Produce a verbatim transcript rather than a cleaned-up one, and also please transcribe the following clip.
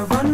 I run